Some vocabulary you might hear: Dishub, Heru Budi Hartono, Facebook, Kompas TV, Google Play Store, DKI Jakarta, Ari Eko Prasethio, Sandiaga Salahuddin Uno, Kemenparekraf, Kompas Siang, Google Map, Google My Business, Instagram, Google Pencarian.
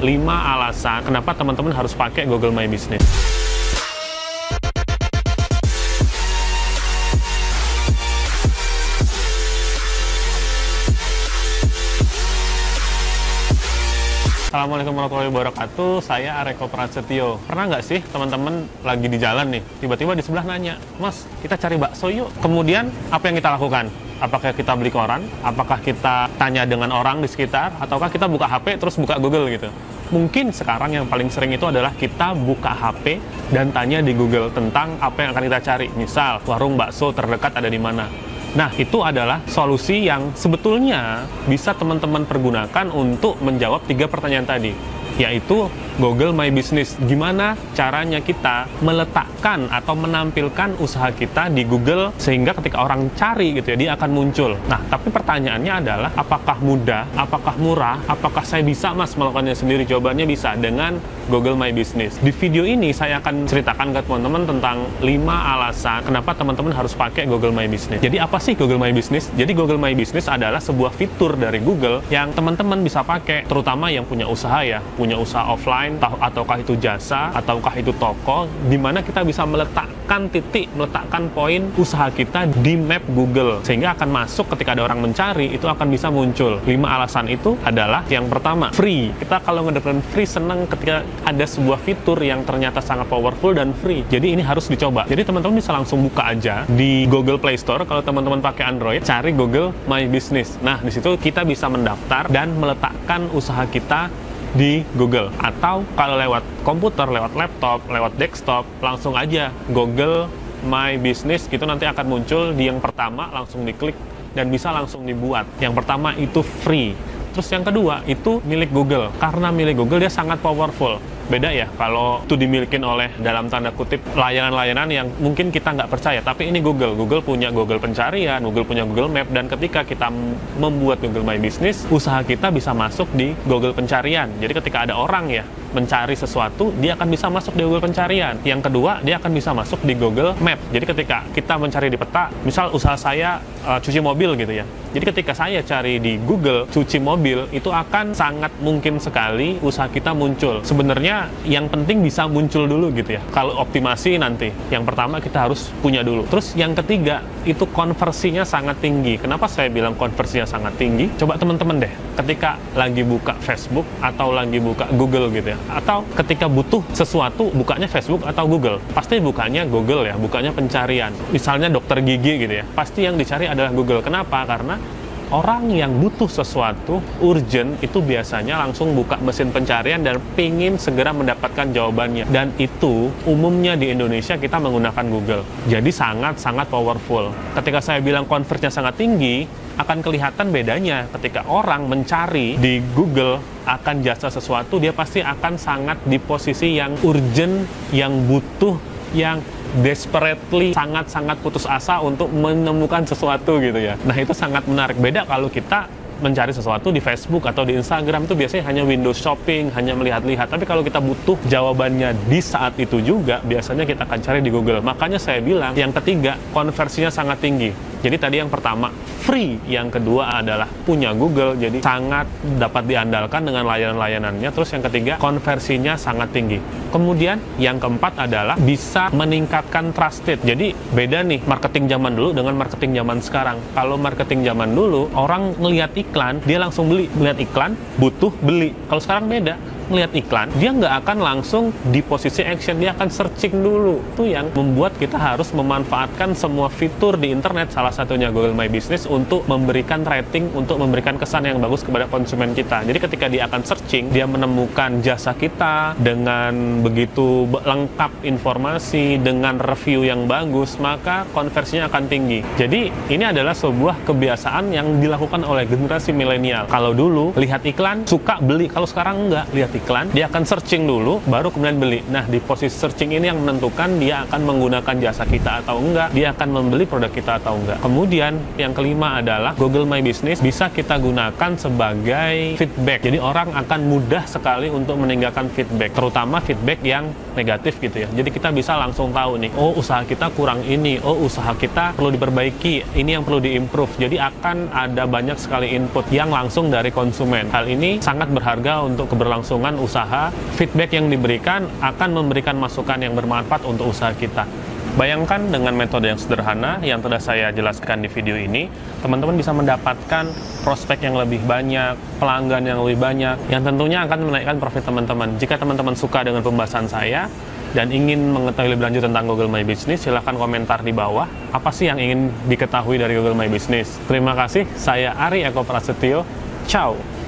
5 alasan kenapa teman-teman harus pakai Google My Business. Assalamualaikum warahmatullahi wabarakatuh, saya Ari Eko Prasethio. Pernah nggak sih teman-teman lagi di jalan nih, tiba-tiba di sebelah nanya, "Mas, kita cari bakso yuk." Kemudian apa yang kita lakukan? Apakah kita beli koran? Apakah kita tanya dengan orang di sekitar? Ataukah kita buka HP terus buka Google gitu? Mungkin sekarang yang paling sering itu adalah kita buka HP dan tanya di Google tentang apa yang akan kita cari. Misal, warung bakso terdekat ada di mana? Nah, itu adalah solusi yang sebetulnya bisa teman-teman pergunakan untuk menjawab 3 pertanyaan tadi, yaitu Google My Business. Gimana caranya kita meletakkan atau menampilkan usaha kita di Google sehingga ketika orang cari gitu ya, dia akan muncul. Nah, tapi pertanyaannya adalah apakah mudah, apakah murah, apakah saya bisa mas melakukannya sendiri? Jawabannya bisa dengan Google My Business. Di video ini saya akan ceritakan ke teman-teman tentang 5 alasan kenapa teman-teman harus pakai Google My Business. Jadi apa sih Google My Business? Jadi Google My Business adalah sebuah fitur dari Google yang teman-teman bisa pakai, terutama yang punya usaha ya, punya usaha offline, ataukah itu jasa, ataukah itu toko, di mana kita bisa meletakkan titik, meletakkan poin usaha kita di map Google, sehingga akan masuk ketika ada orang mencari, itu akan bisa muncul. 5 alasan itu adalah yang pertama, free. Kita kalau ngedeketin free seneng ketika ada sebuah fitur yang ternyata sangat powerful dan free. Jadi ini harus dicoba. Jadi teman-teman bisa langsung buka aja di Google Play Store kalau teman-teman pakai Android, cari Google My Business. Nah, di situ kita bisa mendaftar dan meletakkan usaha kita di Google, atau kalau lewat komputer, lewat laptop, lewat desktop, langsung aja Google My Business gitu, nanti akan muncul di yang pertama, langsung diklik dan bisa langsung dibuat. Yang pertama itu free. Terus yang kedua itu milik Google. Karena milik Google dia sangat powerful. Beda ya kalau itu dimiliki oleh dalam tanda kutip layanan-layanan yang mungkin kita nggak percaya, tapi ini Google punya Google Pencarian, Google punya Google Map, dan ketika kita membuat Google My Business, usaha kita bisa masuk di Google Pencarian. Jadi ketika ada orang ya mencari sesuatu, dia akan bisa masuk di Google Pencarian. Yang kedua, dia akan bisa masuk di Google Map. Jadi ketika kita mencari di peta, misal usaha saya cuci mobil gitu ya, jadi ketika saya cari di Google cuci mobil, itu akan sangat mungkin sekali usaha kita muncul. Sebenarnya yang penting bisa muncul dulu gitu ya. Kalau optimasi nanti, yang pertama kita harus punya dulu. Terus yang ketiga, itu konversinya sangat tinggi. Kenapa saya bilang konversinya sangat tinggi? Coba teman-teman deh, ketika lagi buka Facebook atau lagi buka Google gitu ya, atau ketika butuh sesuatu, bukanya Facebook atau Google. Pasti bukanya Google ya, bukanya pencarian. Misalnya dokter gigi gitu ya, pasti yang dicari adalah Google. Kenapa? Karena orang yang butuh sesuatu, urgent, itu biasanya langsung buka mesin pencarian dan pingin segera mendapatkan jawabannya. Dan itu umumnya di Indonesia kita menggunakan Google. Jadi sangat-sangat powerful. Ketika saya bilang konversinya sangat tinggi, akan kelihatan bedanya ketika orang mencari di Google akan jasa sesuatu, dia pasti akan sangat di posisi yang urgent, yang butuh, yang desperately, sangat-sangat putus asa untuk menemukan sesuatu gitu ya. Nah, itu sangat menarik. Beda kalau kita mencari sesuatu di Facebook atau di Instagram, itu biasanya hanya window shopping, hanya melihat-lihat. Tapi kalau kita butuh jawabannya di saat itu juga, biasanya kita akan cari di Google. Makanya saya bilang yang ketiga, konversinya sangat tinggi. Jadi tadi yang pertama free, yang kedua adalah punya Google, jadi sangat dapat diandalkan dengan layanan-layanannya. Terus yang ketiga, konversinya sangat tinggi. Kemudian yang keempat adalah bisa meningkatkan trusted. Jadi beda nih marketing zaman dulu dengan marketing zaman sekarang. Kalau marketing zaman dulu, orang ngelihat iklan, dia langsung beli. Melihat iklan, butuh, beli. Kalau sekarang beda. Melihat iklan, dia nggak akan langsung di posisi action, dia akan searching dulu. Itu yang membuat kita harus memanfaatkan semua fitur di internet, salah satunya Google My Business, untuk memberikan rating, untuk memberikan kesan yang bagus kepada konsumen kita. Jadi ketika dia akan searching, dia menemukan jasa kita dengan begitu lengkap informasi, dengan review yang bagus, maka konversinya akan tinggi. Jadi ini adalah sebuah kebiasaan yang dilakukan oleh generasi milenial. Kalau dulu lihat iklan, suka, beli. Kalau sekarang nggak, lihat iklan, dia akan searching dulu, baru kemudian beli. Nah, di posisi searching ini yang menentukan dia akan menggunakan jasa kita atau enggak, dia akan membeli produk kita atau enggak. Kemudian, yang kelima adalah Google My Business bisa kita gunakan sebagai feedback. Jadi, orang akan mudah sekali untuk meninggalkan feedback, terutama feedback yang negatif gitu ya. Jadi, kita bisa langsung tahu nih, oh usaha kita kurang ini, oh usaha kita perlu diperbaiki, ini yang perlu diimprove. Jadi, akan ada banyak sekali input yang langsung dari konsumen. Hal ini sangat berharga untuk keberlangsungan melakukan usaha, feedback yang diberikan akan memberikan masukan yang bermanfaat untuk usaha kita. Bayangkan dengan metode yang sederhana yang telah saya jelaskan di video ini, teman-teman bisa mendapatkan prospek yang lebih banyak, pelanggan yang lebih banyak, yang tentunya akan menaikkan profit teman-teman. Jika teman-teman suka dengan pembahasan saya dan ingin mengetahui lebih lanjut tentang Google My Business, silahkan komentar di bawah apa sih yang ingin diketahui dari Google My Business. Terima kasih, saya Ari Eko Prasethio. Ciao!